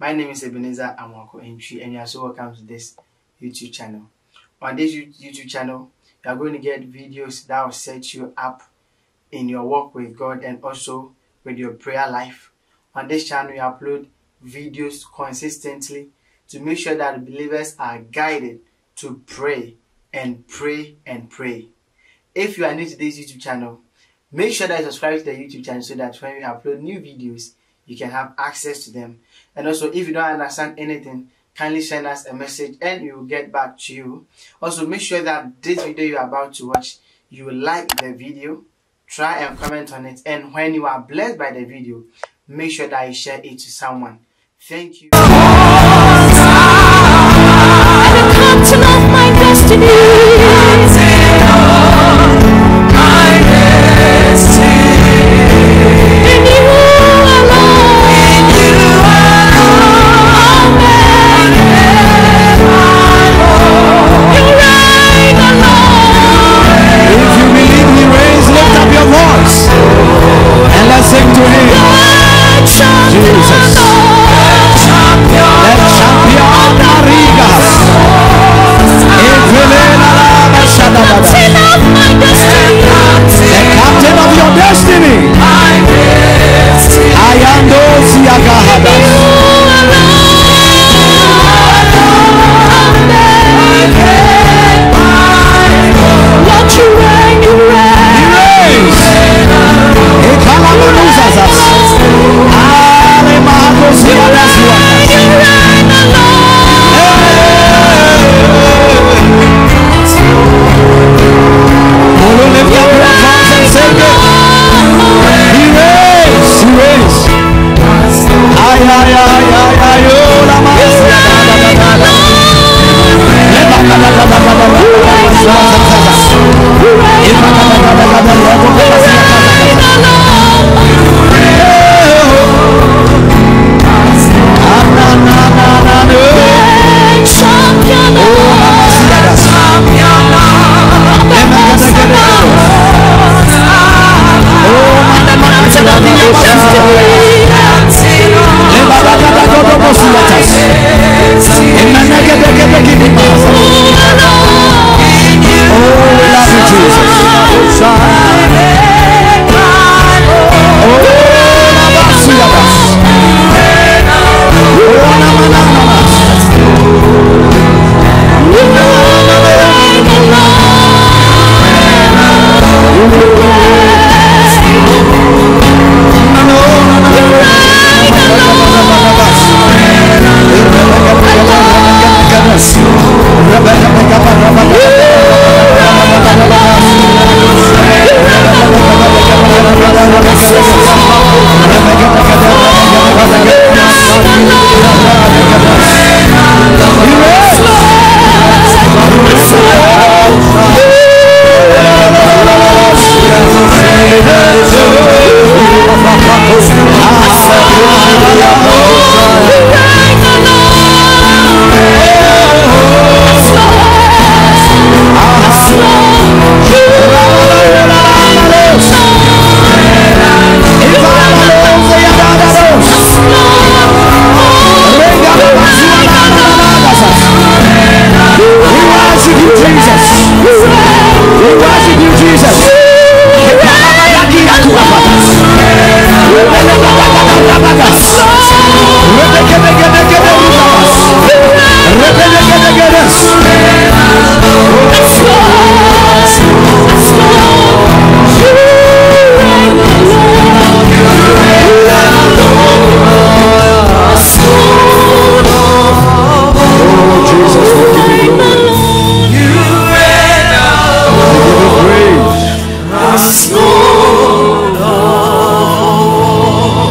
My name is Ebenezer Amonko Entri, and you are so welcome to this YouTube channel. On this YouTube channel, you are going to get videos that will set you up in your walk with God and also with your prayer life. On this channel, we upload videos consistently to make sure that believers are guided to pray and pray and pray. If you are new to this YouTube channel, make sure that you subscribe to the YouTube channel so that when we upload new videos, you can have access to them. And also, if you don't understand anything, kindly send us a message and we will get back to you. Also, make sure that this video you are about to watch, you like the video, try and comment on it. And when you are blessed by the video, make sure that you share it to someone. Thank you. I've come to love my destiny.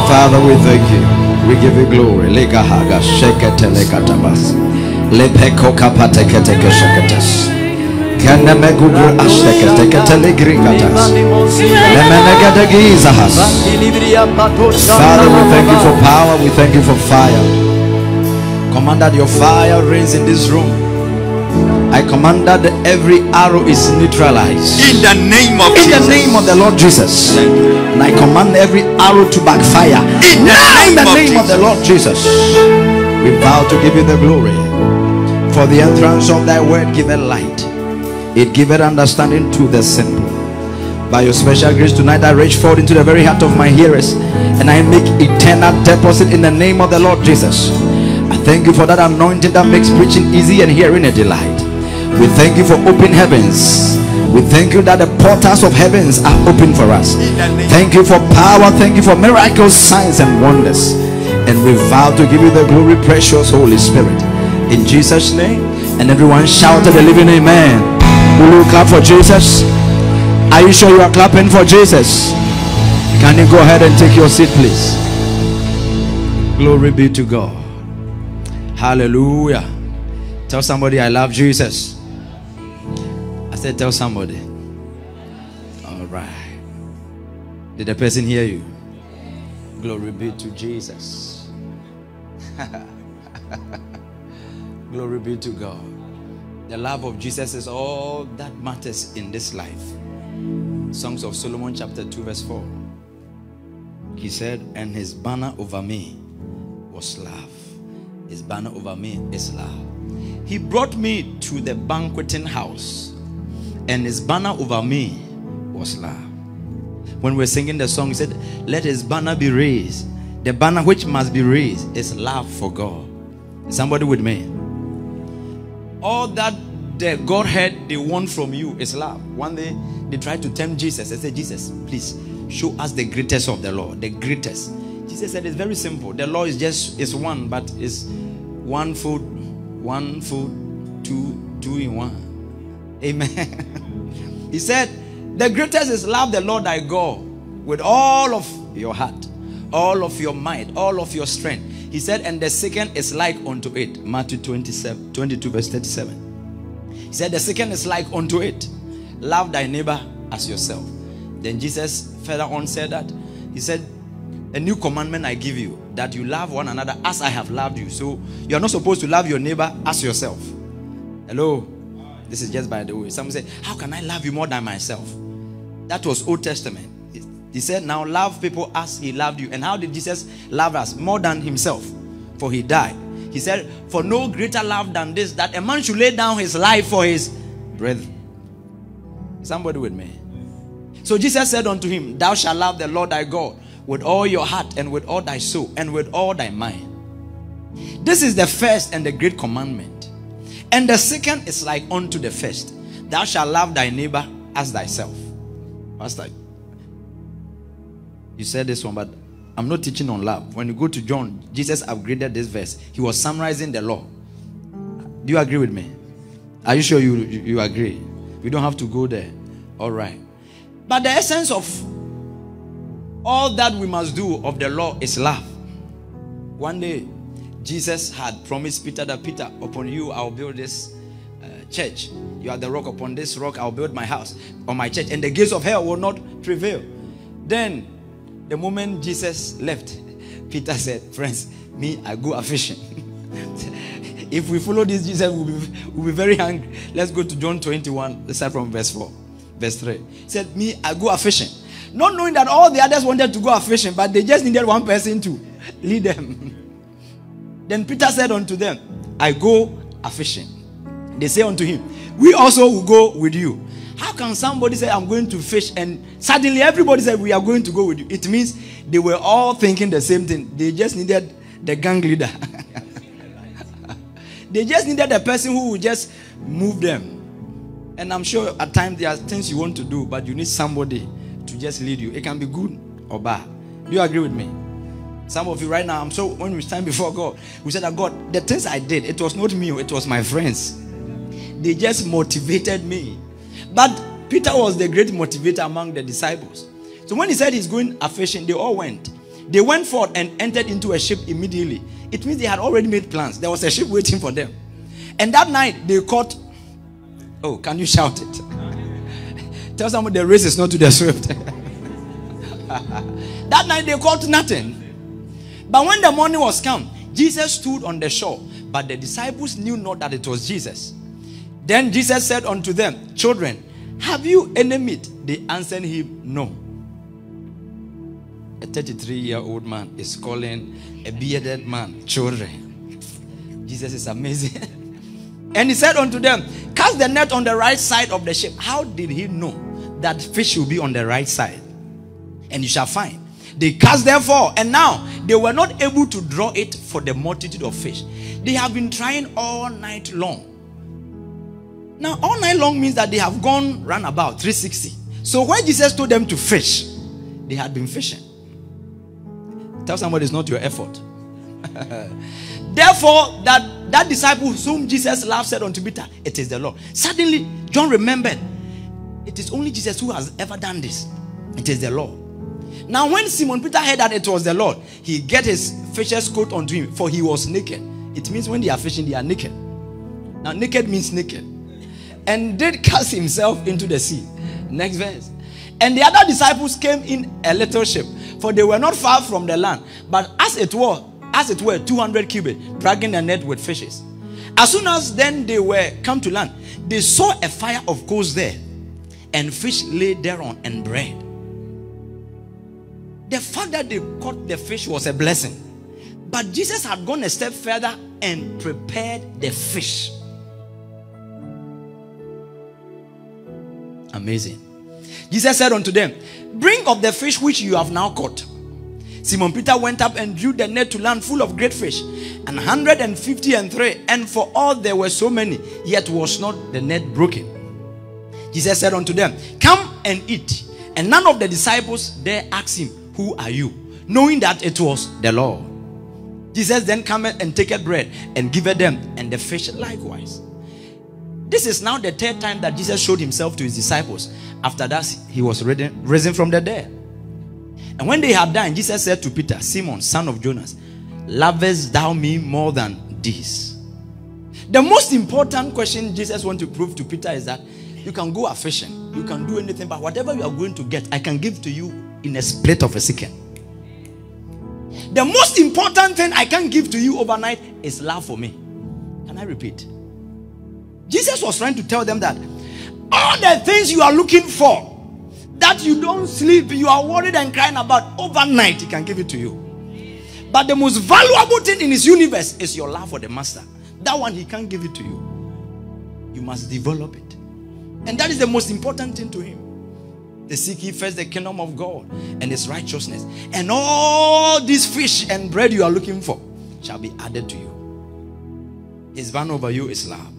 Father, we thank you for power, we thank you for fire. Command that your fire reigns in this room. I command that every arrow is neutralized in the name of Jesus. In the name of the Lord Jesus. And I command every arrow to backfire in the name of the Lord Jesus. We vow to give you the glory. For the entrance of thy word giveth light. It giveth understanding to the simple. By your special grace tonight, I reach forth into the very heart of my hearers, and I make eternal deposit in the name of the Lord Jesus. I thank you for that anointing that makes preaching easy and hearing a delight. We thank you for open heavens. We thank you that the portals of heavens are open for us. Thank you for power. Thank you for miracles, signs, and wonders. And we vow to give you the glory, precious Holy Spirit. In Jesus' name. And everyone shouted a living amen. Will you clap for Jesus? Are you sure you are clapping for Jesus? Can you go ahead and take your seat, please? Glory be to God. Hallelujah. Tell somebody, I love Jesus. Tell somebody. All right. Did the person hear you? Glory be to Jesus. Glory be to God. The love of Jesus is all that matters in this life. Songs of Solomon chapter 2 verse 4. He said, and his banner over me was love. His banner over me is love. He brought me to the banqueting house, and his banner over me was love. When we're singing the song, he said, let his banner be raised. The banner which must be raised is love for God. Is somebody with me? All that the Godhead they want from you is love. One day they tried to tempt Jesus. They said, Jesus, please show us the greatest of the law. The greatest. Jesus said, it's very simple. The law is just one, but it's one foot, two in one. Amen. He said, the greatest is love the Lord thy God with all of your heart, all of your might, all of your strength. He said, and the second is like unto it. Matthew 22 verse 37. He said, the second is like unto it. Love thy neighbor as yourself. Then Jesus further on said that. He said, a new commandment I give you, that you love one another as I have loved you. So you are not supposed to love your neighbor as yourself. Hello? This is just by the way. Someone said, how can I love you more than myself? That was Old Testament. He said, now love people as he loved you. And how did Jesus love us? More than himself. For he died. He said, for no greater love than this, that a man should lay down his life for his brethren. Somebody with me. So Jesus said unto him, thou shalt love the Lord thy God with all your heart and with all thy soul and with all thy mind. This is the first and the great commandment. And the second is like unto the first. Thou shalt love thy neighbor as thyself. Pastor, you said this one, but I'm not teaching on love. When you go to John, Jesus upgraded this verse. He was summarizing the law. Do you agree with me? Are you sure you agree? We don't have to go there. All right. But the essence of all that we must do of the law is love. One day, Jesus had promised Peter that, Peter, upon you I'll build this church. You are the rock. Upon this rock I'll build my house or my church, and the gates of hell will not prevail. Then the moment Jesus left, Peter said, friends, me, I go a fishing. If we follow this Jesus, we'll be very hungry. Let's go to John 21, start from verse 4, verse 3. He said, me, I go a fishing. Not knowing that all the others wanted to go a fishing, but they just needed one person to lead them. Then Peter said unto them, I go a-fishing. They say unto him, we also will go with you. How can somebody say, I'm going to fish, and suddenly everybody said, we are going to go with you? It means they were all thinking the same thing. They just needed the gang leader. They just needed the person who would just move them. And I'm sure at times there are things you want to do, but you need somebody to just lead you. It can be good or bad. Do you agree with me? Some of you right now, I'm so, when we stand before God, we said that, God, the things I did, it was not me, it was my friends. They just motivated me. But Peter was the great motivator among the disciples. So when he said he's going a fishing, they all went. They went forth and entered into a ship immediately. It means they had already made plans. There was a ship waiting for them. And that night, they caught, oh, can you shout it? Tell someone the race is not to the swift. That night, they caught nothing. But when the morning was come, Jesus stood on the shore, but the disciples knew not that it was Jesus. Then Jesus said unto them, children, have you any meat? They answered him, no. A 33-year-old man is calling a bearded man children. Jesus is amazing. And he said unto them, cast the net on the right side of the ship. How did he know that fish will be on the right side? And you shall find. They cast therefore, and now they were not able to draw it for the multitude of fish. They have been trying all night long. Now, all night long means that they have gone round about 360. So when Jesus told them to fish, they had been fishing. Tell somebody it's not your effort. Therefore, that disciple whom Jesus loved said unto Peter, it is the Lord. Suddenly, John remembered, it is only Jesus who has ever done this. It is the Lord. Now, when Simon Peter heard that it was the Lord, he get his fisher's coat unto him, for he was naked. It means when they are fishing, they are naked. Now, naked means naked. And did cast himself into the sea. Next verse. And the other disciples came in a little ship, for they were not far from the land, but as it were 200 cubits, dragging the net with fishes. As soon as then they were come to land, they saw a fire of coals there, and fish lay thereon, and bread. The fact that they caught the fish was a blessing, but Jesus had gone a step further and prepared the fish. Amazing. Jesus said unto them, bring up the fish which you have now caught. Simon Peter went up and drew the net to land full of great fish, 153, and for all there were so many, yet was not the net broken. Jesus said unto them, come and eat. And none of the disciples there asked him, who are you? Knowing that it was the Lord. Jesus then cometh and taketh bread and giveth them, and the fish likewise. This is now the third time that Jesus showed himself to his disciples. After that, he was risen from the dead. And when they had dined, Jesus said to Peter, Simon, son of Jonas, lovest thou me more than this? The most important question Jesus wants to prove to Peter is that you can go a fishing, you can do anything, but whatever you are going to get, I can give to you in a split of a second. The most important thing I can give to you overnight is love for me. Can I repeat? Jesus was trying to tell them that all the things you are looking for, that you don't sleep, you are worried and crying about, overnight he can give it to you. But the most valuable thing in his universe is your love for the master. That one he can't give it to you. You must develop it. And that is the most important thing to him. They seek ye first the kingdom of God and his righteousness, and all these fish and bread you are looking for shall be added to you. His ban over you is love.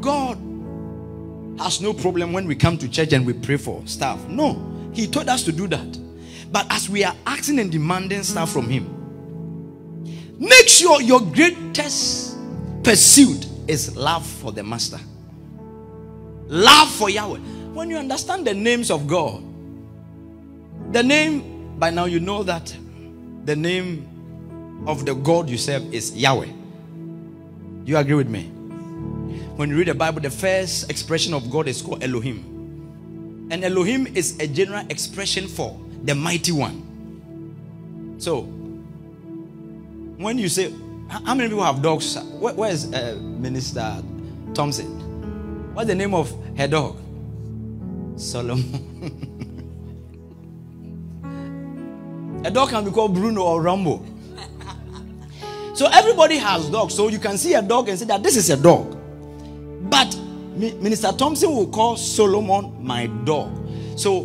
God has no problem when we come to church and we pray for stuff. No, he taught us to do that. But as we are asking and demanding stuff from him, make sure your greatest pursuit is love for the master. Love for Yahweh. When you understand the names of God, the name, by now you know that the name of the God you serve is Yahweh. Do you agree with me? When you read the Bible, the first expression of God is called Elohim. And Elohim is a general expression for the mighty one. So, when you say, how many people have dogs? Where is Minister Thompson? What's the name of her dog? Solomon. A dog can be called Bruno or Rambo. So everybody has dogs. So you can see a dog and say that this is a dog. But Minister Thompson will call Solomon my dog. So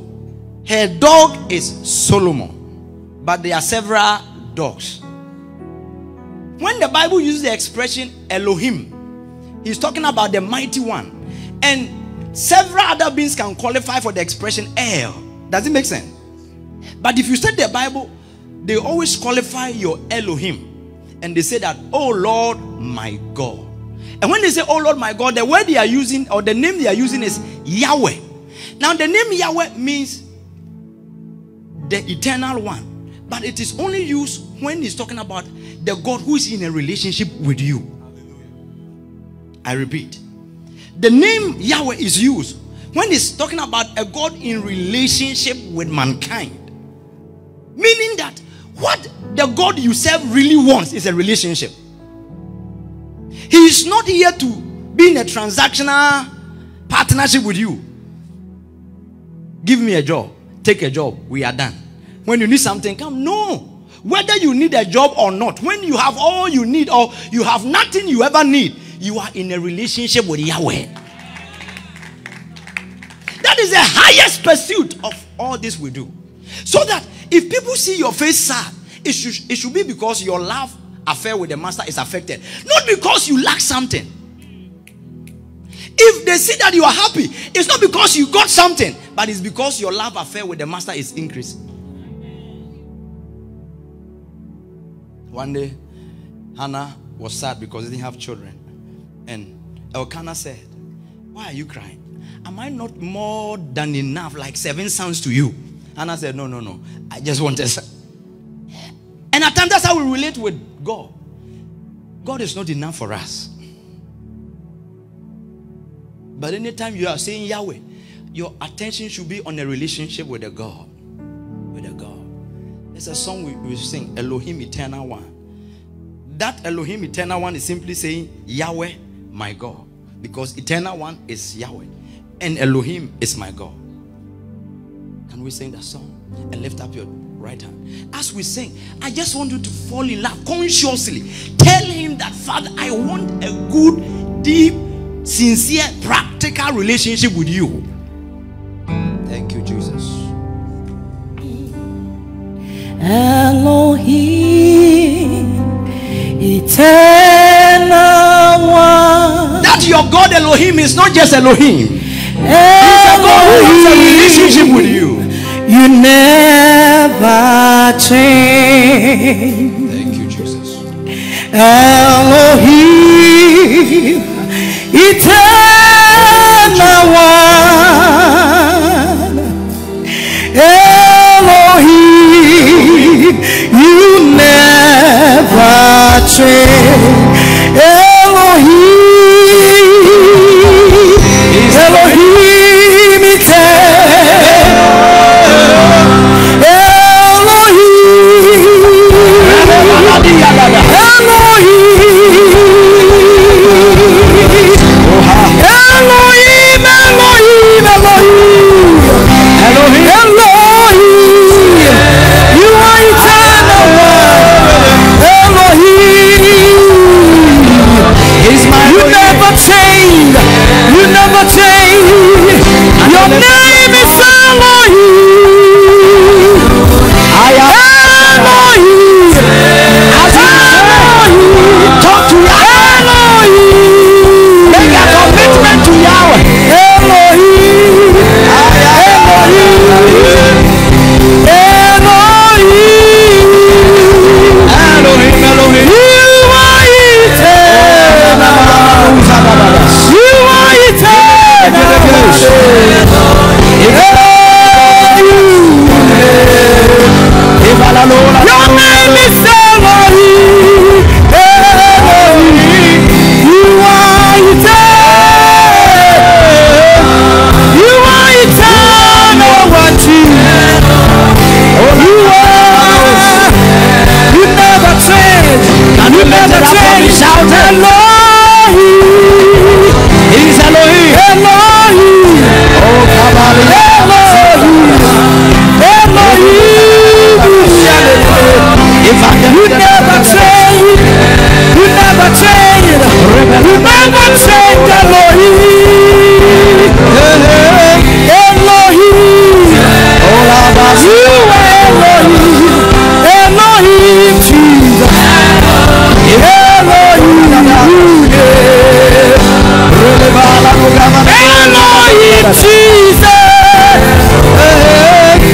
her dog is Solomon. But there are several dogs. When the Bible uses the expression Elohim, he's talking about the mighty one. And several other beings can qualify for the expression El. Does it make sense? But if you study the Bible, they always qualify your Elohim. And they say that, oh Lord, my God. And when they say, oh Lord, my God, the word they are using, or the name they are using, is Yahweh. Now, the name Yahweh means the eternal one. But it is only used when he's talking about the God who is in a relationship with you. Hallelujah. I repeat. The name Yahweh is used when he's talking about a God in relationship with mankind. Meaning that what the God you serve really wants is a relationship. He is not here to be in a transactional partnership with you. Give me a job, take a job, we are done. When you need something, come. No. Whether you need a job or not, when you have all you need or you have nothing you ever need, you are in a relationship with Yahweh. That is the highest pursuit of all this we do. So that if people see your face sad, it should be because your love affair with the master is affected. Not because you lack something. If they see that you are happy, it's not because you got something, but it's because your love affair with the master is increased. One day, Hannah was sad because they didn't have children. And Elkanah said, "Why are you crying? Am I not more than enough, like 7 sons to you?" Hannah said, No. I just want a son. And at times, that's how we relate with God. God is not enough for us. But anytime you are saying Yahweh, your attention should be on a relationship with a God. There's a song we sing, Elohim Eternal One. That Elohim Eternal One is simply saying, Yahweh, my God. Because Eternal One is Yahweh. And Elohim is my God. Can we sing that song? And lift up your right hand. As we sing, I just want you to fall in love consciously. Tell him that, Father, I want a good, deep, sincere, practical relationship with you. Thank you, Jesus. Elohim, Eternal One. That your God Elohim is not just Elohim. He's a God who has a relationship with you. You never change. Thank you, Jesus. Elohim, Eternal One. Elohim, you never change. Elohim, Elohim, Eternal. Elohim, Elohim, Elohim, Elohim, Elohim. You never change. You never change. Your name is Elohim. I am Elohim. As Elohim, talk to Elohim. Make a commitment to Yahweh. Elohim. Elohim. Elohim. Elohim. Elohim. You are eternal. You are eternal. Your name is Elohim. Elohim. You are eternal. You are eternal. You are. You never change. And you never change. Shout hello. He's Elohim, Elohim, oh Kabali, Elohim, Elohim. If I can, you never change, you never change, you never change, Elohim, Elohim, oh Lava, you Elohim, Elohim, Jesus, Elohim. Elohim, Jesus,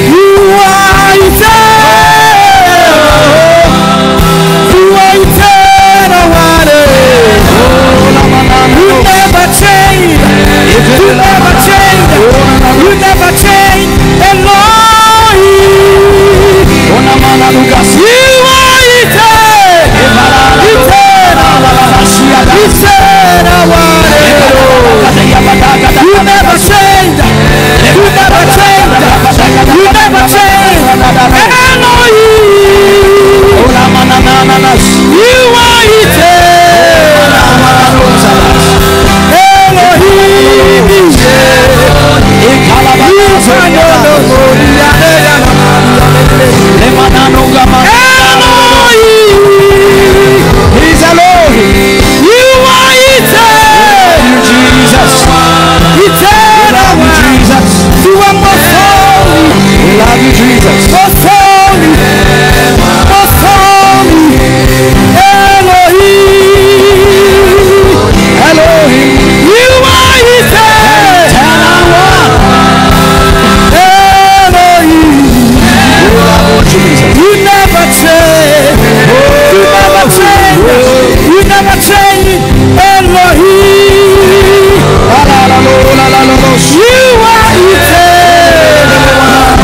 you are eternal. You are eternal. You never change. You never change. You never change. Elohim, you are eternal. Eternal. You never change. You never change. You never change. Elohim, you are eternal. Elohim, you are eternal. We never change. Elohim. You are eternal.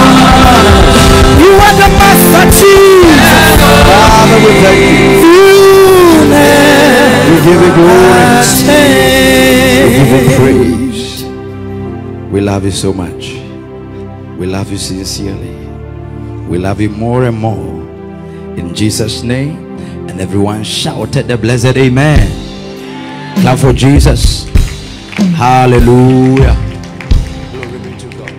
You are the Master Chief. Father, we thank you. You never give it glory. We give it praise. We love you so much. We love you sincerely. We love you more and more. In Jesus' name. And everyone shouted the blessed amen. Clap for Jesus. Hallelujah. Glory be to God.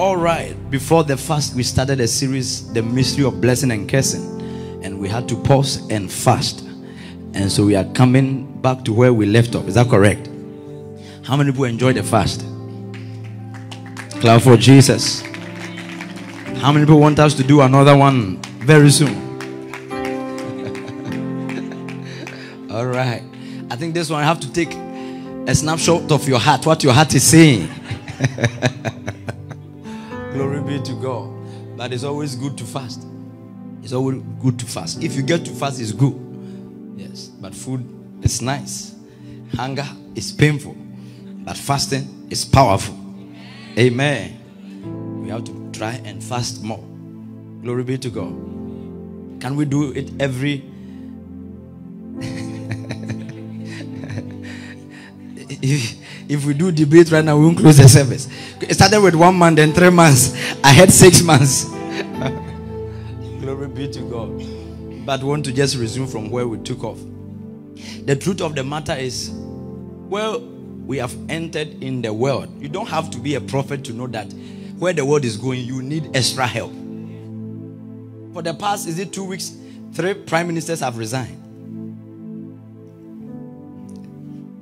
All right. Before the fast, we started a series, The Mystery of Blessing and Cursing. And we had to pause and fast. And so we are coming back to where we left off. Is that correct? How many people enjoyed the fast? Clap for Jesus. How many people want us to do another one very soon? All right. I think this one I have to take a snapshot of your heart, what your heart is saying. Glory be to God. But it's always good to fast. It's always good to fast. If you get to fast, it's good. Yes. But food is nice. Hunger is painful. But fasting is powerful. Amen. We have to try and fast more. Glory be to God. Can we do it every if we do debate right now, we won't close the service. It started with 1 month, then 3 months. I had 6 months. Glory be to God. But we want to just resume from where we took off. The truth of the matter is, well, we have entered in the world. You don't have to be a prophet to know that where the world is going, you need extra help. For the past, is it 2 weeks, 3 prime ministers have resigned.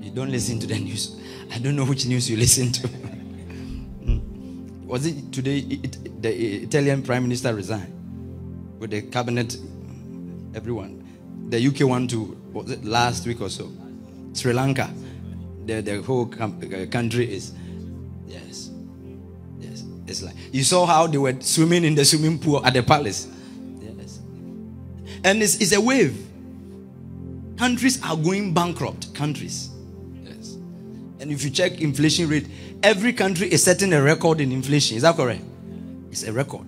You don't listen to the news. I don't know which news you listen to. Was it today the Italian prime minister resigned? With the cabinet, everyone. The UK one too, was it last week or so? Sri Lanka. The whole country is, yes, yes. It's like you saw how they were swimming in the swimming pool at the palace. Yes. And it's a wave. Countries are going bankrupt. Countries. Yes. And if you check inflation rate, every country is setting a record in inflation. Is that correct? It's a record.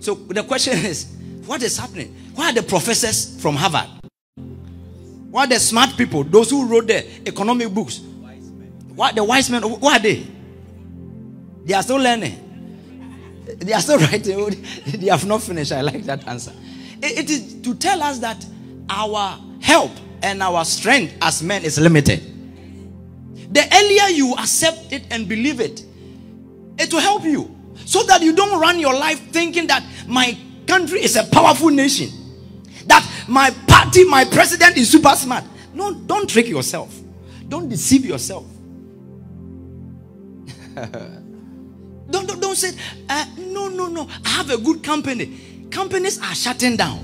So the question is, what is happening? Why are the professors from Harvard? Why are the smart people, those who wrote the economic books? Why the wise men? Who are they? They are still learning. They are still writing. They have not finished. I like that answer. It is to tell us that our help and our strength as men is limited. The earlier you accept it and believe it, it will help you. So that you don't run your life thinking that my country is a powerful nation. That my party, my president is super smart. No, don't trick yourself. Don't deceive yourself. don't say, no. I have a good company. Companies are shutting down.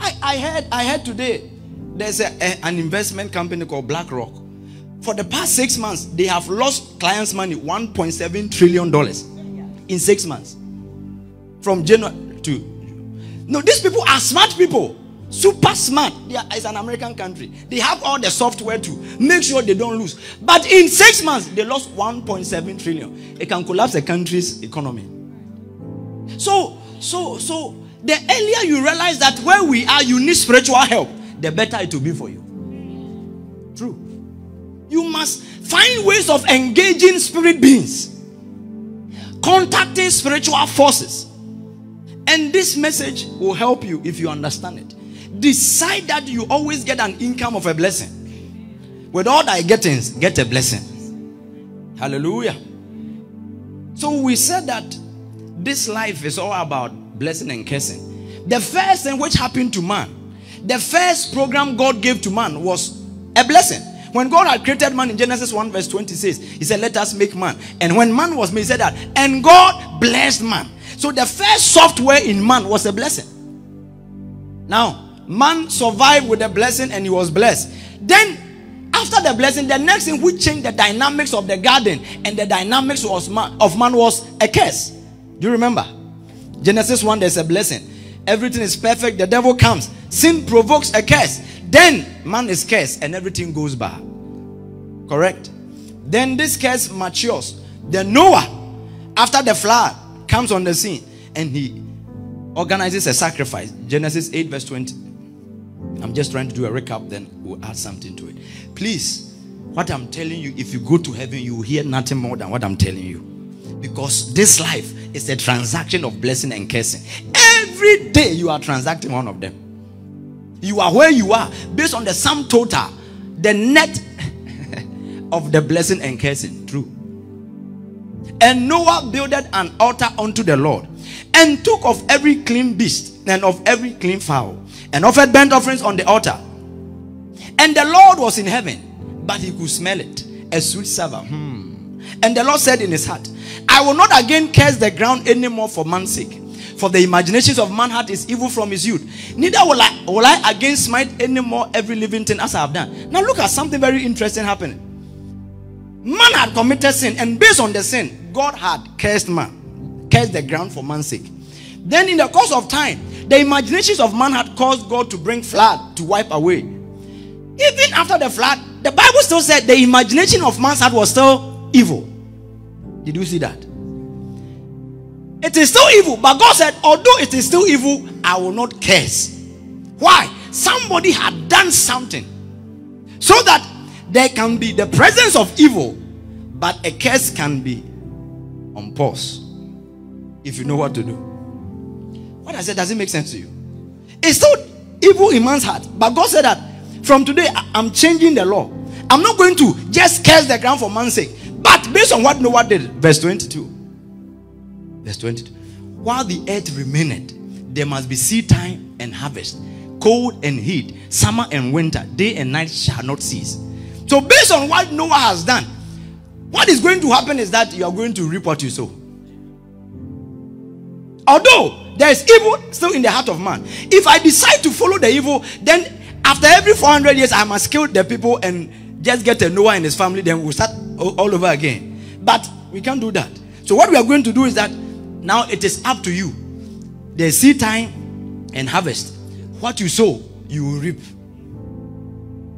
I heard today, there's an investment company called BlackRock. For the past 6 months, they have lost clients' money, $1.7 trillion in 6 months. From January to... No, these people are smart people. Super smart. It's an American country. They have all the software to make sure they don't lose. But in 6 months, they lost 1.7 trillion. It can collapse a country's economy. So the earlier you realize that where we are, you need spiritual help, the better it will be for you. True. You must find ways of engaging spirit beings. Contacting spiritual forces. And this message will help you if you understand it. Decide that you always get an income of a blessing. With all thy gettings, get a blessing. Hallelujah. So we said that this life is all about blessing and cursing. The first thing which happened to man, the first program God gave to man was a blessing. When God had created man in Genesis 1 verse 26, he said, let us make man. And when man was made, he said that, and God blessed man. So the first software in man was a blessing. Now, man survived with a blessing and he was blessed. Then, after the blessing, the next thing which changed the dynamics of the garden and the dynamics of man was a curse. Do you remember? Genesis 1, there's a blessing. Everything is perfect. The devil comes. Sin provokes a curse. Then man is cursed and everything goes bad. Correct? Then this curse matures. Then Noah, after the flood, comes on the scene and he organizes a sacrifice. Genesis 8 verse 20. I'm just trying to do a recap, then we'll add something to it. Please, what I'm telling you, if you go to heaven, you will hear nothing more than what I'm telling you. Because this life is a transaction of blessing and cursing. Every day you are transacting one of them. You are where you are based on the sum total, the net of the blessing and cursing. True. And Noah builded an altar unto the Lord, and took of every clean beast and of every clean fowl, and offered burnt offerings on the altar. And the Lord was in heaven, but he could smell it, a sweet savour. And the Lord said in his heart, I will not again curse the ground anymore for man's sake. For the imaginations of man's heart is evil from his youth. Neither will I again smite anymore every living thing as I have done. Now look at something very interesting happening. Man had committed sin, and based on the sin, God had cursed man, cursed the ground for man's sake. Then in the course of time, the imaginations of man had caused God to bring flood to wipe away. Even after the flood, the Bible still said the imagination of man's heart was still evil. Did you see that? It is still evil, but God said, although it is still evil, I will not curse. Why? Somebody had done something so that there can be the presence of evil, but a curse can be on pause if you know what to do. What I said, does it make sense to you? It's still evil in man's heart, but God said that from today I'm changing the law. I'm not going to just curse the ground for man's sake, but based on what Noah did. Verse 22. While the earth remained, there must be seed time and harvest, cold and heat, summer and winter, day and night shall not cease. So based on what Noah has done, what is going to happen is that you are going to reap what you sow. Although there is evil still in the heart of man, if I decide to follow the evil, then after every 400 years I must kill the people and just get a Noah and his family, then we'll start all over again. But we can't do that. So what we are going to do is that now it is up to you. There is seed time and harvest. What you sow, you will reap.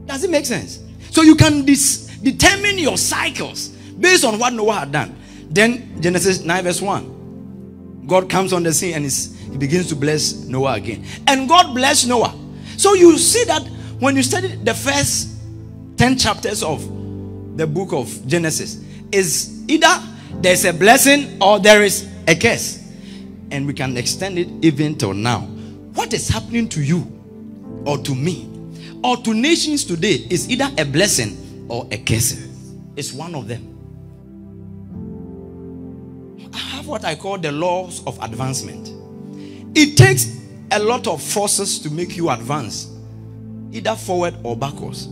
Does it make sense? So you can determine your cycles based on what Noah had done. Then Genesis 9 verse 1. God comes on the scene and he begins to bless Noah again. And God blessed Noah. So you see that when you study the first 10 chapters of the book of Genesis, is either there is a blessing or there is a curse. And we can extend it even till now. What is happening to you or to me or to nations today is either a blessing or a curse. It's one of them. I have what I call the laws of advancement. It takes a lot of forces to make you advance, either forward or backwards.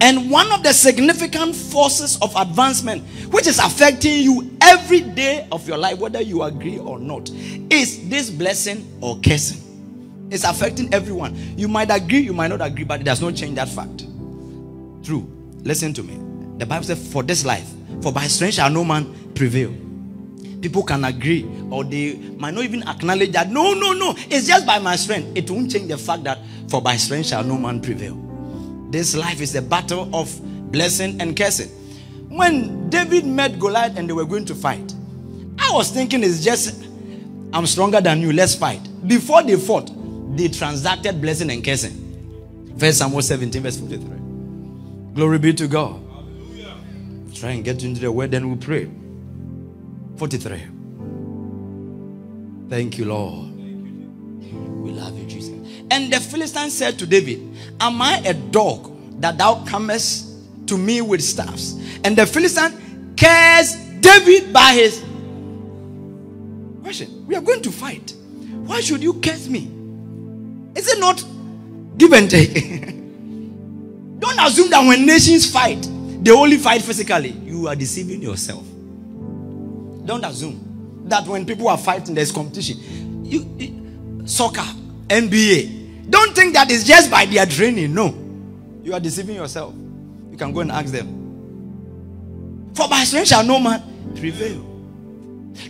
And one of the significant forces of advancement, which is affecting you every day of your life, whether you agree or not, is this blessing or cursing. It's affecting everyone. You might agree, you might not agree, but it does not change that fact. True. Listen to me. The Bible says, for this life, for by strength shall no man prevail. People can agree, or they might not even acknowledge that, no, it's just by my strength. It won't change the fact that, for by strength shall no man prevail. This life is a battle of blessing and cursing. When David met Goliath and they were going to fight, I was thinking it's just, I'm stronger than you, let's fight. Before they fought, they transacted blessing and cursing. 1 Samuel 17 verse 53. Glory be to God. Hallelujah. Try and get into the word, then we'll pray. 43. Thank you, Lord. Thank you. We love you, Jesus. And the Philistine said to David, am I a dog that thou comest to me with staffs? And the Philistine cursed David by his question. We are going to fight. Why should you curse me? Is it not give and take? Don't assume that when nations fight, they only fight physically. You are deceiving yourself. Don't assume that when people are fighting, there's competition. Soccer, NBA. Don't think that it's just by their training. No. You are deceiving yourself. You can go and ask them. For by strength shall no man prevail.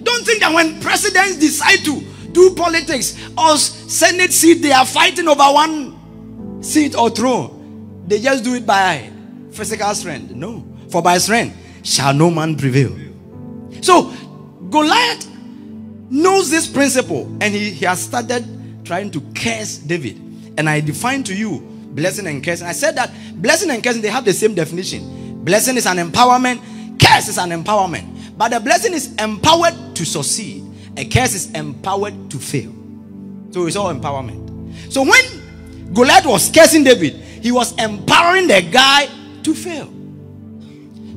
Don't think that when presidents decide to do politics or Senate seat, they are fighting over one seat or throne. They just do it by physical strength. No. For by strength shall no man prevail. So Goliath knows this principle, and he has started trying to curse David. And I define to you blessing and cursing. I said that blessing and cursing, they have the same definition. Blessing is an empowerment. Curse is an empowerment. But the blessing is empowered to succeed. A curse is empowered to fail. So it's all empowerment. So when Goliath was cursing David, he was empowering the guy to fail.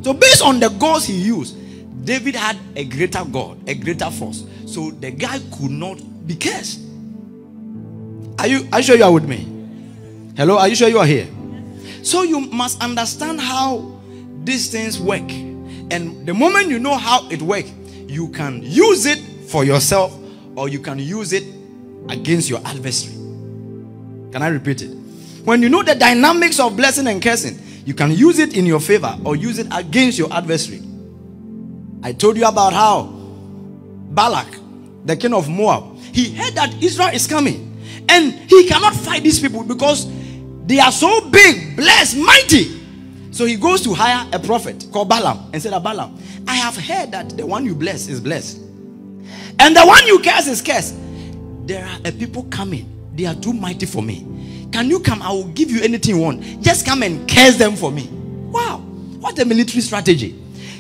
So based on the gods he used, David had a greater God, a greater force. So the guy could not be cursed. Are you sure you are with me? Hello, are you sure you are here? So you must understand how these things work. And the moment you know how it works, you can use it for yourself, or you can use it against your adversary. Can I repeat it? When you know the dynamics of blessing and cursing, you can use it in your favor or use it against your adversary. I told you about how Balak, the king of Moab, he heard that Israel is coming, and he cannot fight these people because they are so big, blessed, mighty. So he goes to hire a prophet called Balaam and said, Balaam, I have heard that the one you bless is blessed, and the one you curse is cursed. There are a people coming. They are too mighty for me. Can you come? I will give you anything you want. Just come and curse them for me. Wow. What a military strategy.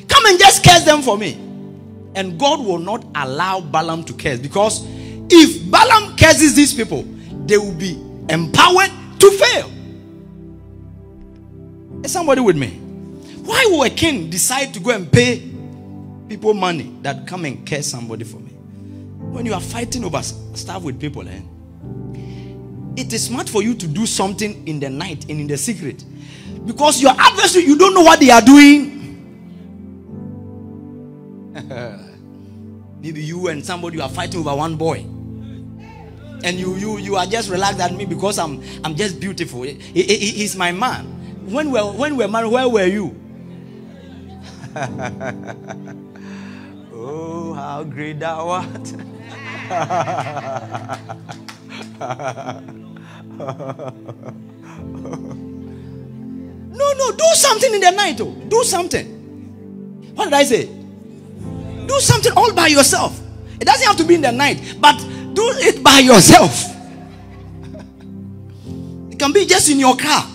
Come and just curse them for me. And God will not allow Balaam to curse, because if Balaam curses these people, they will be empowered to fail. Is somebody with me? Why would a king decide to go and pay people money that come and curse somebody for me? When you are fighting over stuff with people, it is smart for you to do something in the night and in the secret, because your adversary, you don't know what they are doing. Maybe you and somebody, you are fighting over one boy, and you are just relaxed at me because I'm just beautiful. He's my man. When we're married, where were you? Oh, how great thou art! No, do something in the night. Oh. Do something. What did I say? Do something all by yourself. It doesn't have to be in the night, but do it by yourself. It can be just in your car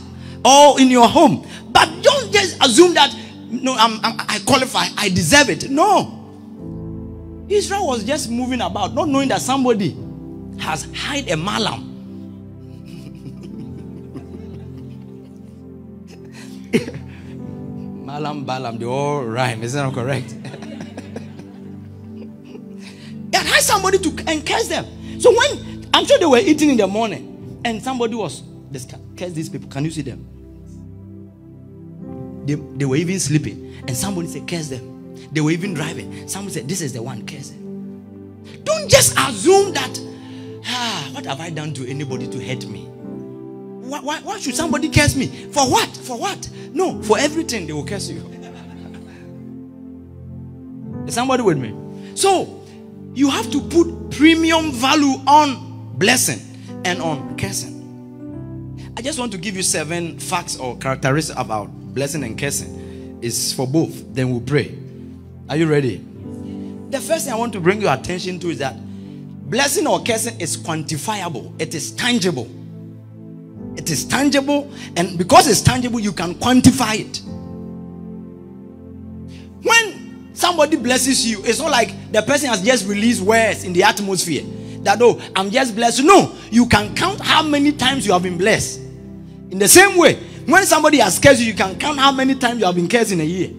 or in your home, but don't just assume that no, I qualify, I deserve it. No. Israel was just moving about, not knowing that somebody has hired a Balaam. Balaam, Balaam, they all rhyme. Is that not correct? They hired somebody to curse them. So when, I'm sure they were eating in the morning, and somebody was, let's curse these people. Can you see them? They were even sleeping, and somebody said, curse them. They were even driving. Someone said, this is the one, curse them. Don't just assume that, what have I done to anybody to hurt me? Why should somebody curse me? For what? For what? No, for everything they will curse you. Is somebody with me? So, you have to put premium value on blessing and on cursing. I just want to give you 7 facts or characteristics about blessing and cursing. It's for both. Then we'll pray. Are you ready? The first thing I want to bring your attention to is that blessing or cursing is quantifiable. It is tangible. It is tangible, and because it's tangible, you can quantify it. When somebody blesses you, it's not like the person has just released words in the atmosphere that, oh, I'm just blessed. No, you can count how many times you have been blessed. In the same way, when somebody has cursed you, you can count how many times you have been cursed in a year.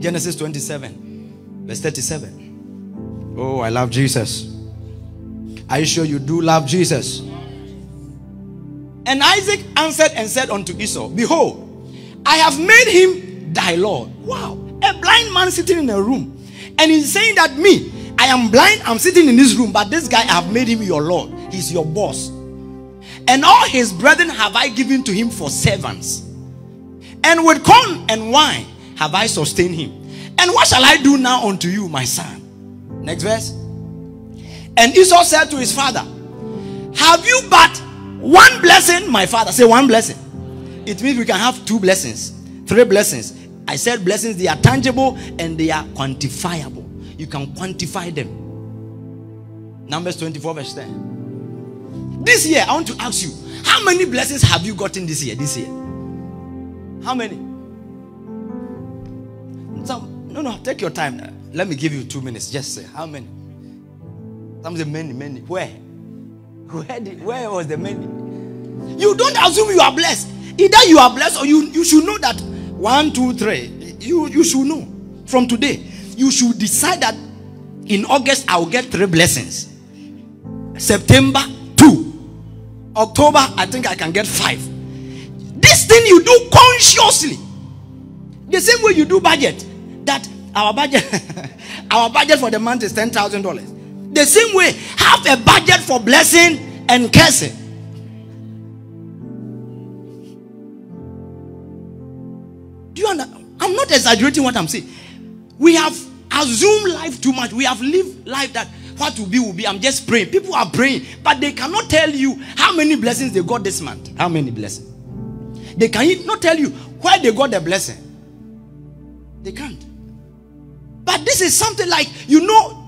Genesis 27, verse 37. Oh, I love Jesus. Are you sure you do love Jesus? And Isaac answered and said unto Esau, behold, I have made him thy Lord. Wow, a blind man sitting in a room. And he's saying that me, I am blind, I'm sitting in this room, but this guy, I have made him your Lord. He's your boss. And all his brethren have I given to him for servants. And with corn and wine have I sustained him. And what shall I do now unto you, my son? Next verse. And Esau said to his father, have you but One blessing, my father. Say one blessing. It means we can have two blessings, three blessings. I said blessings, they are tangible and they are quantifiable. You can quantify them. Numbers 24 verse 10. This year, I want to ask you, how many blessings have you gotten this year? This year? How many? No, take your time. Let me give you 2 minutes. Just say, how many? Some say many. Where? Where was the many? You don't assume you are blessed. Either you are blessed or you should know that 1, 2, 3. You should know from today. You should decide that in August I will get 3 blessings. September 2. October I think I can get 5. This thing you do consciously. The same way you do budget. That our budget, our budget for the month is $10,000. The same way, have a budget for blessing and cursing. Do you understand? I'm not exaggerating what I'm saying. We have assumed life too much. We have lived life that what will be will be. I'm just praying. People are praying, but they cannot tell you how many blessings they got this month. How many blessings? They cannot tell you why they got the blessing. They can't. But this is something like, you know.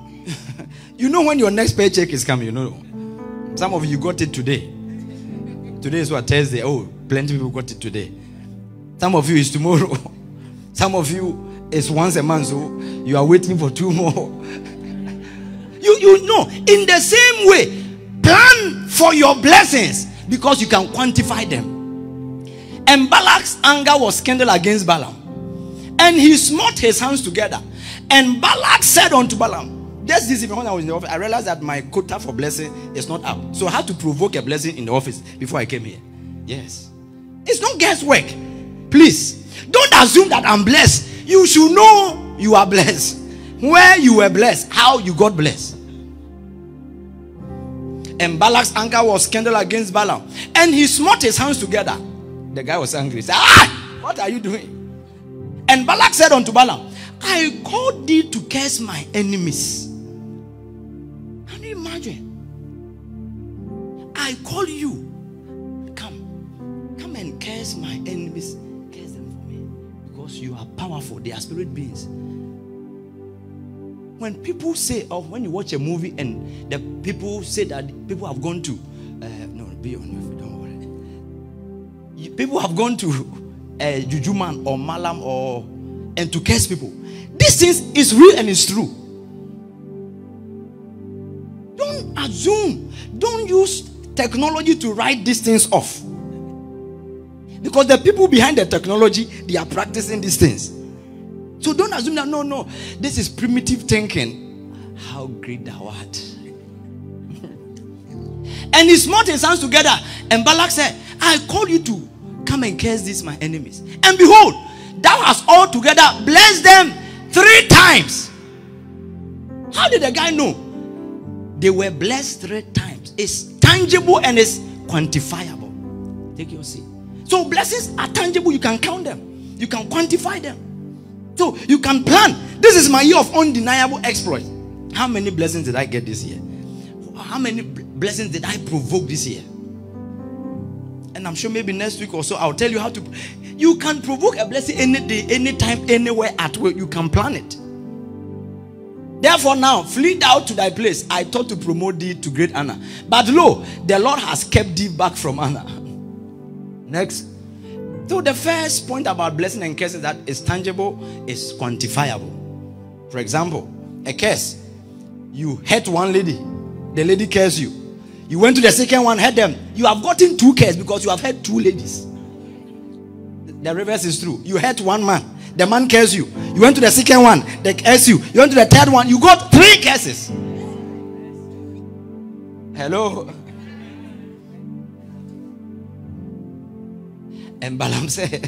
You know when your next paycheck is coming, you know. Some of you got it today. Today is what, Thursday. Oh, plenty of people got it today. Some of you is tomorrow. Some of you is once a month, so you are waiting for 2 more. You know, in the same way, plan for your blessings because you can quantify them. And Balak's anger was kindled against Balaam. And he smote his hands together. And Balak said unto Balaam, just this evening when I was in the office, I realized that my quota for blessing is not up. So I had to provoke a blessing in the office before I came here. Yes. It's not guesswork. Please, don't assume that I'm blessed. You should know you are blessed. Where you were blessed, how you got blessed. And Balak's anger was kindled against Balaam. And he smote his hands together. The guy was angry. He said, ah, what are you doing? And Balak said unto Balaam, I called thee to curse my enemies. Can you imagine? I call you. Come and curse my enemies. Curse them for me. Because you are powerful. They are spirit beings. When people say, or when you watch a movie and the people say that people have gone to, no, be on your feet, don't worry. People have gone to Jujuman or Malam or, and to curse people. These things is real and it's true. Don't assume. Don't use technology to write these things off. Because the people behind the technology, they are practicing these things. So don't assume that, no. This is primitive thinking. How great thou art. And he smote his hands together. And Balak said, I call you to come and curse these my enemies. And behold, thou hast altogether blessed them 3 times. How did the guy know? They were blessed 3 times. It's tangible and it's quantifiable. Take your seat. So blessings are tangible. You can count them. You can quantify them. So you can plan. This is my year of undeniable exploits. How many blessings did I get this year? How many blessings did I provoke this year? And I'm sure maybe next week or so I'll tell you how to. You can provoke a blessing any day, anytime, anywhere at will. You can plan it. Therefore now, flee thou to thy place. I thought to promote thee to great honor. But lo, the Lord has kept thee back from honor. Next. So the first point about blessing and curses that is tangible, is quantifiable. For example, a curse. You hurt one lady. The lady cursed you. You went to the second one, hurt them. You have gotten 2 curses because you have hurt 2 ladies. The reverse is true. You hurt one man. The man cursed you. You went to the second one. They cursed you. You went to the third one. You got 3 curses. Hello. And Balaam said,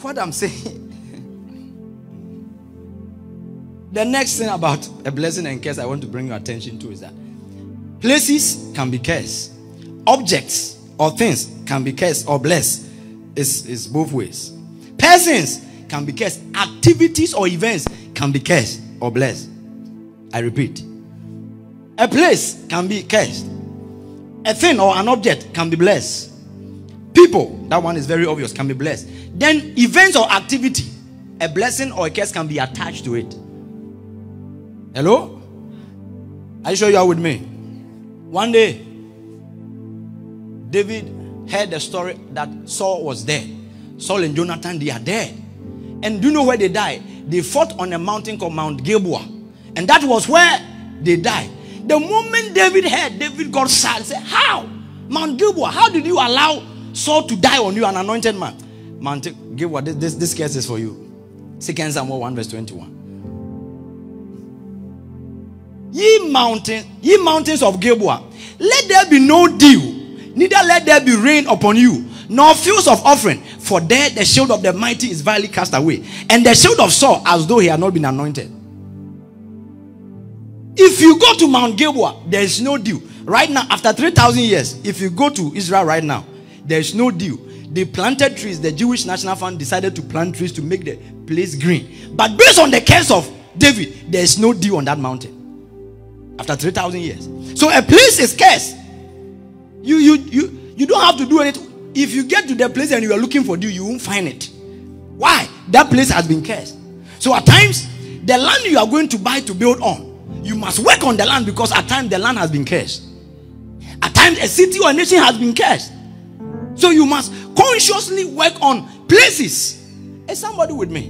what I'm saying. The next thing about a blessing and curse I want to bring your attention to is that places can be cursed. Objects or things can be cursed or blessed. It's both ways. Persons can be cursed. Activities or events can be cursed or blessed. I repeat. A place can be cursed. A thing or an object can be blessed. People, that one is very obvious, can be blessed. Then events or activity, a blessing or a curse can be attached to it. Hello? Are you sure you are with me? One day, David heard the story that Saul was dead. Saul and Jonathan, they are dead. And do you know where they died? They fought on a mountain called Mount Gilboa. And that was where they died. The moment David heard, David got sad. He said, how? Mount Gilboa, how did you allow Saul to die on you, an anointed man? Mount Gilboa, this case is for you. 2 Samuel 1 verse 21. Ye mountains of Gilboa, let there be no dew, neither let there be rain upon you, nor fields of offering, for there the shield of the mighty is vilely cast away, and the shield of Saul as though he had not been anointed. If you go to Mount Gilboa, there is no dew. Right now, after 3,000 years, if you go to Israel right now, there is no dew. They planted trees. The Jewish National Fund decided to plant trees to make the place green. But based on the curse of David, there is no dew on that mountain. After 3,000 years. So a place is cursed. You don't have to do anything. If you get to the place and you are looking for dew, you won't find it. Why? That place has been cursed. So at times, the land you are going to buy to build on, you must work on the land because at times the land has been cursed. At times a city or a nation has been cursed. So you must consciously work on places. Is somebody with me?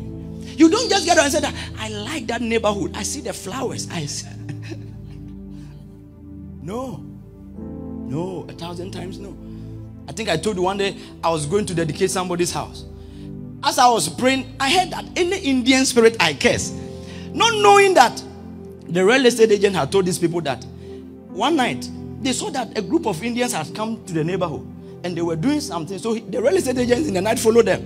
You don't just get on and say that, I like that neighborhood. I see the flowers. I see. No. No, 1,000 times no. I think I told you one day I was going to dedicate somebody's house. As I was praying, I heard that any Indian spirit I curse. Not knowing that the real estate agent had told these people that one night they saw that a group of Indians had come to the neighborhood and they were doing something. So the real estate agents in the night followed them.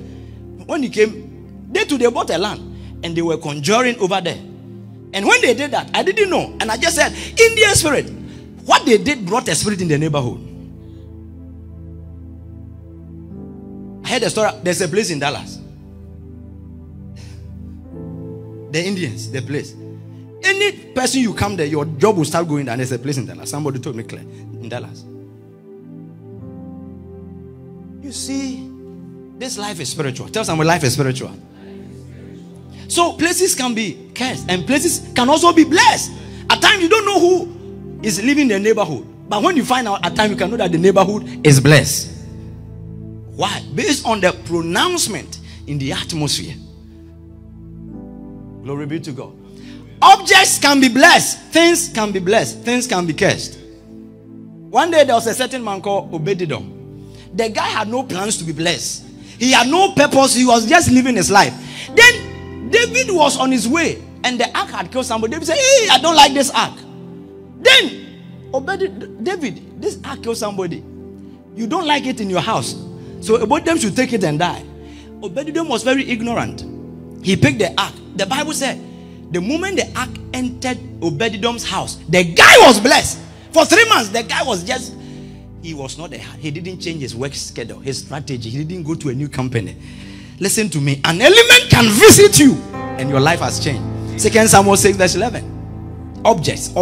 When he came, they too, they bought a land and they were conjuring over there. And when they did that, I didn't know. And I just said, Indian spirit. What they did brought a spirit in the neighborhood. I heard a story. There's a place in Dallas. The Indians, the place. Any person you come there, your job will start going down. There's a place in Dallas. Somebody told me clear. In Dallas. You see, this life is spiritual. Tell someone life is spiritual. Life is spiritual. So places can be cursed and places can also be blessed. At times you don't know who is living the neighborhood. But when you find out at time, you can know that the neighborhood is blessed. Why? Based on the pronouncement in the atmosphere. Glory be to God. Objects can be blessed. Things can be blessed. Things can be cursed. One day there was a certain man called Obed-edom. The guy had no plans to be blessed. He had no purpose. He was just living his life. Then David was on his way and the ark had killed somebody. David said, hey, I don't like this ark. Then, David, this ark killed somebody. You don't like it in your house. So both them should take it and die. Obed-edom was very ignorant. He picked the ark. The Bible said, the moment the ark entered Obed-edom's house, the guy was blessed. For 3 months, the guy was just, he was not there. He didn't change his work schedule, his strategy. He didn't go to a new company. Listen to me. An element can visit you and your life has changed. 2 Samuel 6 verse 11. Objects.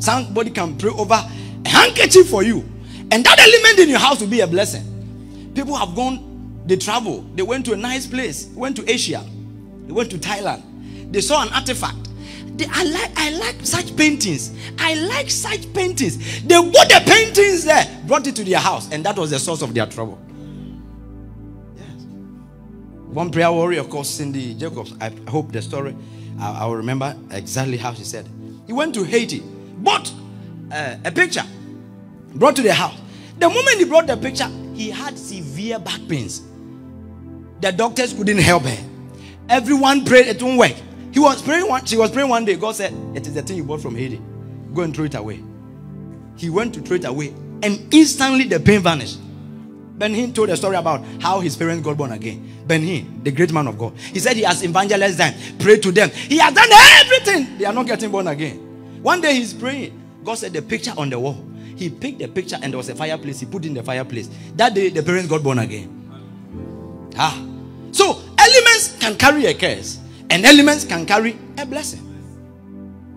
Somebody can pray over a handkerchief for you, and that element in your house will be a blessing. People have gone, they travel, they went to a nice place, went to Asia, they went to Thailand, they saw an artifact. I like such paintings. They bought the paintings there, brought it to their house, and that was the source of their trouble. Yes. One prayer warrior called Cindy Jacobs. I hope the story. I will remember exactly how she said. He went to Haiti, bought a picture, brought to the house. The moment he brought the picture, he had severe back pains. The doctors couldn't help her. Everyone prayed, it won't work. He was praying one, she was praying one day. God said, it is the thing you bought from Haiti. Go and throw it away. He went to throw it away and instantly the pain vanished. Ben Hinn told a story about how his parents got born again. Ben Hinn, the great man of God. He said he has evangelized them, prayed to them. He has done everything. They are not getting born again. One day he's praying. God said the picture on the wall. He picked the picture and there was a fireplace. He put it in the fireplace. That day the parents got born again. Ah. So elements can carry a curse and elements can carry a blessing.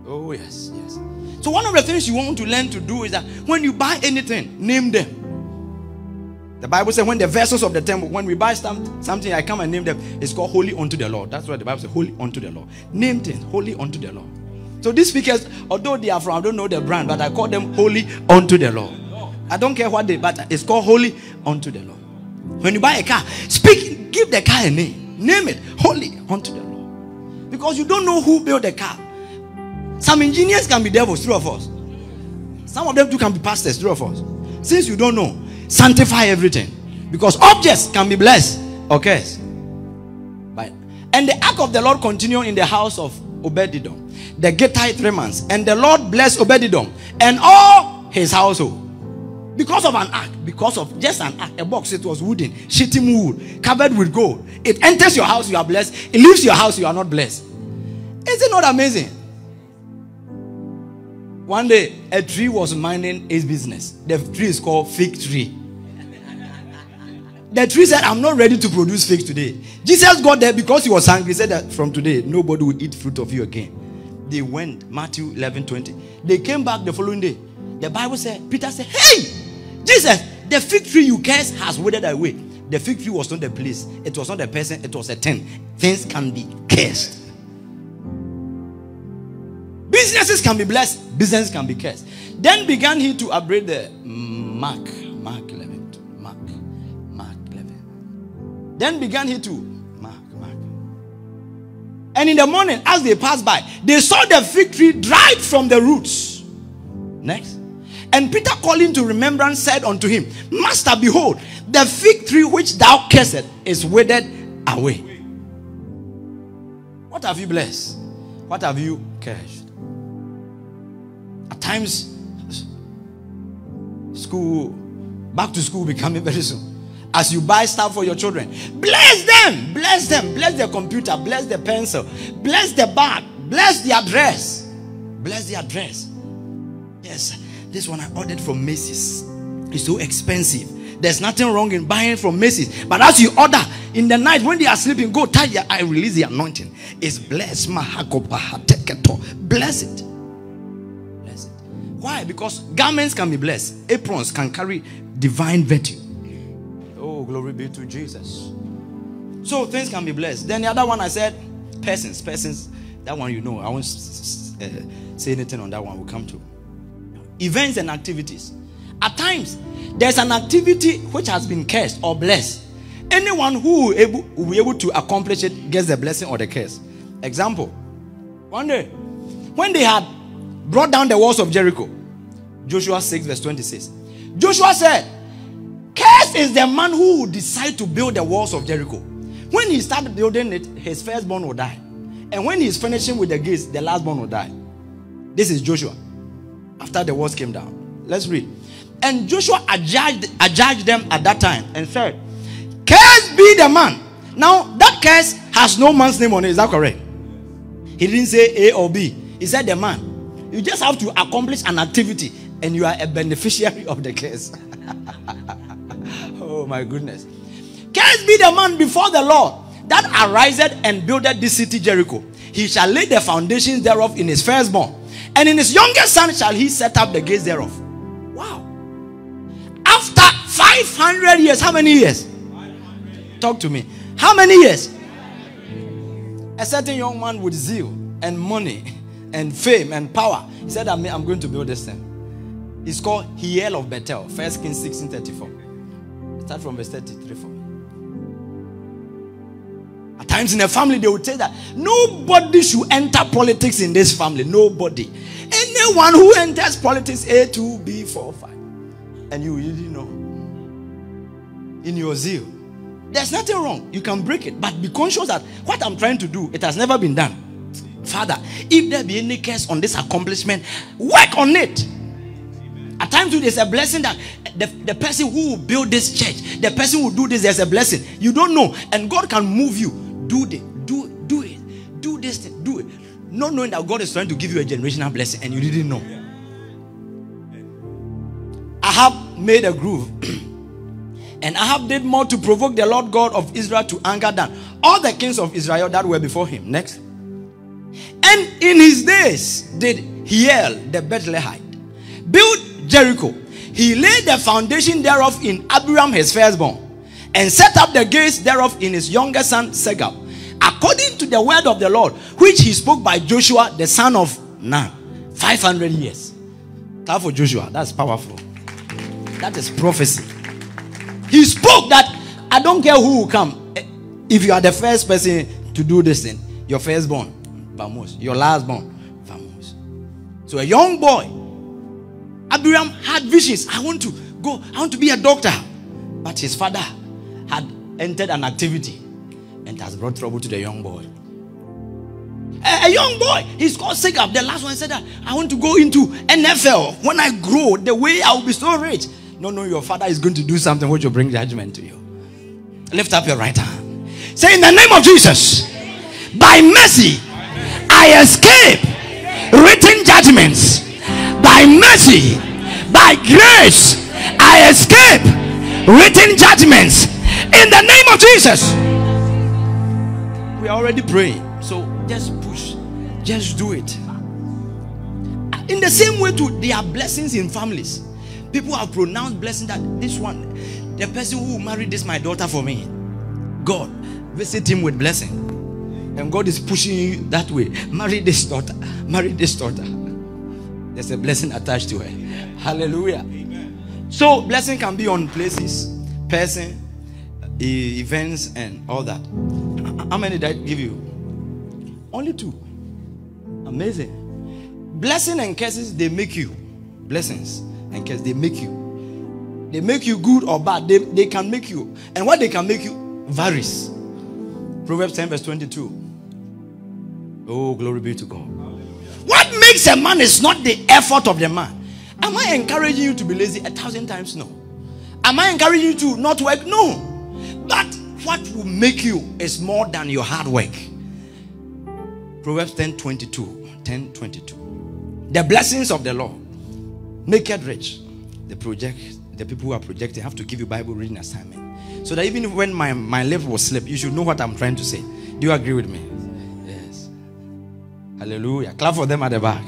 Oh yes, yes. So one of the things you want to learn to do is that when you buy anything, name them. The Bible says when the vessels of the temple, when we buy something, I come and name them. It's called holy unto the Lord. That's what the Bible says, holy unto the Lord. Name things, holy unto the Lord. So these speakers, although they are from, I don't know the brand, but I call them holy unto the Lord. I don't care what they, but it's called holy unto the Lord. When you buy a car, speak, give the car a name. Name it, holy unto the Lord. Because you don't know who built the car. Some engineers can be devils, three of us. Some of them too can be pastors, three of us. Since you don't know, sanctify everything. Because objects can be blessed or cursed. But, and the ark of the Lord continued in the house of Obed-edom, the Gittite 3 months. And the Lord blessed Obed-edom and all his household. Because of an ark, because of just an ark, a box, it was wooden, shittim wood, covered with gold. It enters your house, you are blessed. It leaves your house, you are not blessed. Is it not amazing? One day, a tree was minding its business. The tree is called fig tree. The tree said, I'm not ready to produce figs today. Jesus got there because he was hungry. He said that from today, nobody will eat fruit of you again. They went, Matthew 11:20. They came back the following day. The Bible said, Peter said, hey, Jesus, the fig tree you cursed has withered away. The fig tree was not the place. It was not the person. It was a thing. Things can be cursed. Businesses can be blessed. Businesses can be cursed. Then began he to upbraid the Mark 11. Then began he to Mark. And in the morning, as they passed by, they saw the fig tree dried from the roots. Next. And Peter, calling to remembrance, said unto him, Master, behold, the fig tree which thou cursed is withered away. What have you blessed? What have you cursed? At times, school, back to school will be coming very soon. As you buy stuff for your children, bless them, bless them, bless their computer, bless the pencil, bless the bag, bless the address, bless the address. Yes. This one I ordered from Macy's. It's so expensive. There's nothing wrong in buying from Macy's. But as you order, in the night when they are sleeping, go tie your eye, release the anointing. It's blessed. Bless it. Bless it. Why? Because garments can be blessed. Aprons can carry divine virtue. Oh, glory be to Jesus. So things can be blessed. Then the other one I said, persons. Persons, that one you know. I won't say anything on that one. We'll come to events and activities. At times, there's an activity which has been cursed or blessed. Anyone who will be able to accomplish it gets the blessing or the curse. Example, one day, when they had brought down the walls of Jericho, Joshua 6 verse 26, Joshua said, cursed is the man who would decide to build the walls of Jericho. When he started building it, his firstborn will die. And when he's finishing with the gates, the lastborn will die. This is Joshua. After the walls came down. Let's read. And Joshua adjudged them at that time and said, cursed be the man. Now, that curse has no man's name on it. Is that correct? He didn't say A or B. He said the man. You just have to accomplish an activity and you are a beneficiary of the curse. Oh, my goodness. Cursed be the man before the Lord that ariseth and buildeth this city Jericho. He shall lay the foundations thereof in his firstborn. And in his youngest son shall he set up the gates thereof. Wow. After 500 years, how many years? 500 years. Talk to me. How many years? A certain young man with zeal and money and fame and power, he said, I'm going to build this thing. It's called Hiel of Bethel, 1 Kings 16:34. Start from verse 33 for me. At times in a family, they would say that nobody should enter politics in this family. Nobody. Anyone who enters politics, A, 2, B, 4, 5. And you really know. In your zeal. There's nothing wrong. You can break it. But be conscious that what I'm trying to do, it has never been done. Father, if there be any curse on this accomplishment, work on it. At times, there's a blessing that the person who will build this church, the person who will do this, there's a blessing. You don't know. And God can move you. Do it. Do this thing. Do it. Not knowing that God is trying to give you a generational blessing and you didn't know. Ahab made a groove. And Ahab did more to provoke the Lord God of Israel to anger than all the kings of Israel that were before him. Next. And in his days did Hiel, the Bethlehemite, built Jericho. He laid the foundation thereof in Abraham his firstborn, and set up the gates thereof in his younger son Segab, according to the word of the Lord, which he spoke by Joshua the son of Nun. 500 years. Clap for Joshua. That's powerful. That is prophecy. He spoke that I don't care who will come. If you are the first person to do this thing, your firstborn, vamos. Your lastborn, vamos. So a young boy, Abraham had visions. I want to go. I want to be a doctor. But his father had entered an activity and has brought trouble to the young boy. A young boy, he's called Segab. The last one said that I want to go into NFL. When I grow, the way I will be so rich. No, your father is going to do something which will bring judgment to you. Lift up your right hand. Say, in the name of Jesus, by mercy, I escape written judgments. By mercy, by grace, I escape written judgments. In the name of Jesus. We are already praying. So just push. Just do it. In the same way too, there are blessings in families. People have pronounced blessing that this one, the person who married this my daughter for me, God visit him with blessing. And God is pushing you that way. Marry this daughter. Marry this daughter. There's a blessing attached to her. Amen. Hallelujah. Amen. So blessing can be on places, person, events, and all that. How many did I give you? Only two. Amazing. Blessing and curses, they make you. Blessings and curses, they make you. They make you good or bad. They can make you. And what they can make you varies. Proverbs 10 verse 22. Oh, glory be to God. What makes a man is not the effort of the man. Am I encouraging you to be lazy? 1,000 times no. Am I encouraging you to not work? No. But what will make you is more than your hard work. Proverbs 10:22. The blessings of the Lord make it rich. The people who are projecting have to give you Bible reading assignment. So that even when my left will slip, you should know what I'm trying to say. Do you agree with me? Yes. Hallelujah. Clap for them at the back.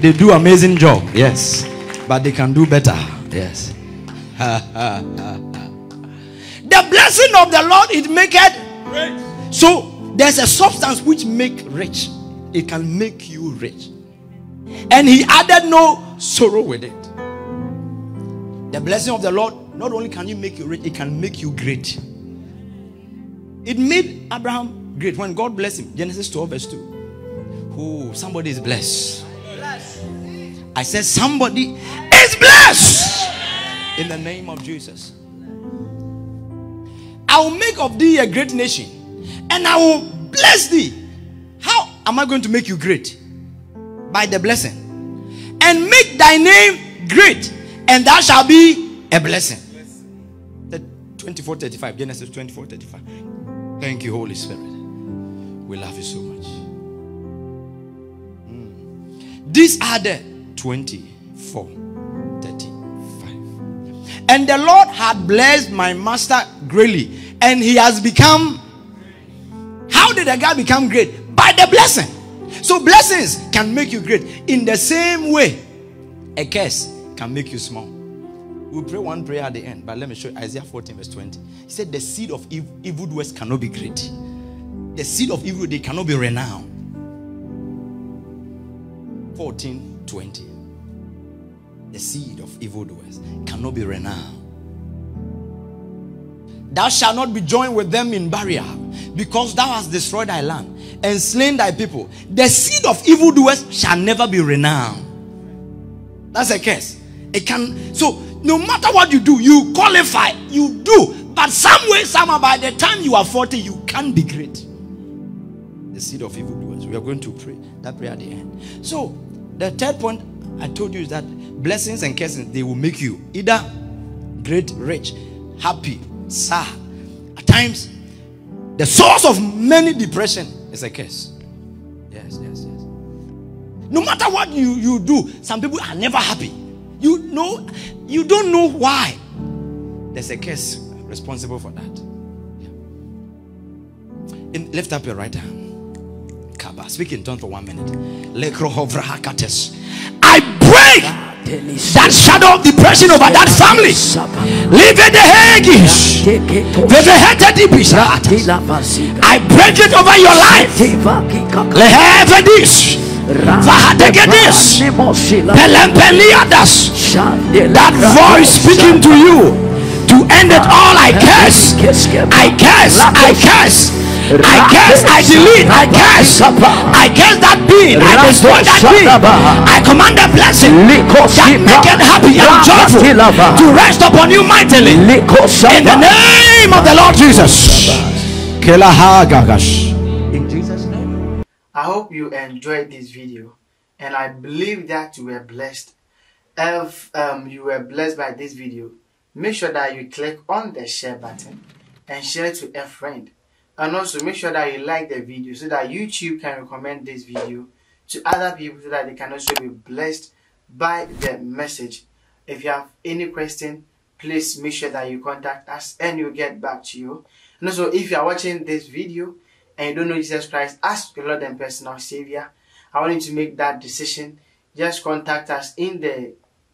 They do amazing job. Yes. But they can do better. Yes. The blessing of the Lord, it maketh rich. So there's a substance which make rich. It can make you rich. And he added no sorrow with it. The blessing of the Lord, not only can you make you rich, it can make you great. It made Abraham great when God blessed him. Genesis 12 verse 2. Oh, somebody is blessed. I said somebody is blessed. In the name of Jesus. I will make of thee a great nation, and I will bless thee. How am I going to make you great? By the blessing. And make thy name great, and thou shalt be a blessing. 24:35. Genesis 24:35. Thank you, Holy Spirit. We love you so much. These are the 24:35. And the Lord had blessed my master greatly, and he has become. How did a guy become great? By the blessing. So blessings can make you great. In the same way, a curse can make you small. We'll pray one prayer at the end, but let me show you Isaiah 14 verse 20. He said the seed of evil doers cannot be great. The seed of evil, they cannot be renowned. 14:20. The seed of evildoers cannot be renowned. Thou shalt not be joined with them in barrier, because thou hast destroyed thy land and slain thy people. The seed of evildoers shall never be renowned. That's a curse. It can. So no matter what you do, you qualify, you do. But some way, somehow, by the time you are 40, you can't be great. The seed of evildoers. We are going to pray that prayer at the end. So the third point I told you is that blessings and curses, they will make you either great, rich, happy, sad. At times, the source of many depression is a curse. Yes. No matter what you do, some people are never happy. You know, you don't know why. There's a curse responsible for that. Yeah. Lift up your right hand. Cup. Rabba. Speak in tongues for 1 minute. I break that shadow of depression over that family. I break it over your life. That voice speaking to you. To end it all, I curse. I curse. I curse. I curse. I delete. I curse. I curse that being. I destroy that being. I command a blessing that make it happy and joyful to rest upon you mightily. In the name of the Lord Jesus. In Jesus' name. I hope you enjoyed this video, and I believe that you were blessed. If you were blessed by this video, make sure that you click on the share button and share it to a friend. And also make sure that you like the video so that YouTube can recommend this video to other people so that they can also be blessed by the message. If you have any question, please make sure that you contact us and we'll get back to you. And also, if you are watching this video and you don't know Jesus Christ as your Lord and personal Savior, I want you to make that decision. Just contact us in the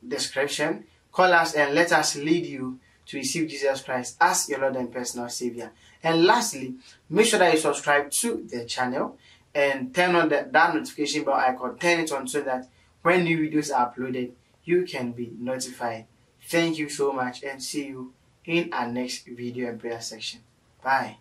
description. Call us and let us lead you to receive Jesus Christ as your Lord and personal Savior. And lastly, make sure that you subscribe to the channel and turn on that notification bell icon. Turn it on so that when new videos are uploaded, you can be notified. Thank you so much and see you in our next video and prayer section. Bye.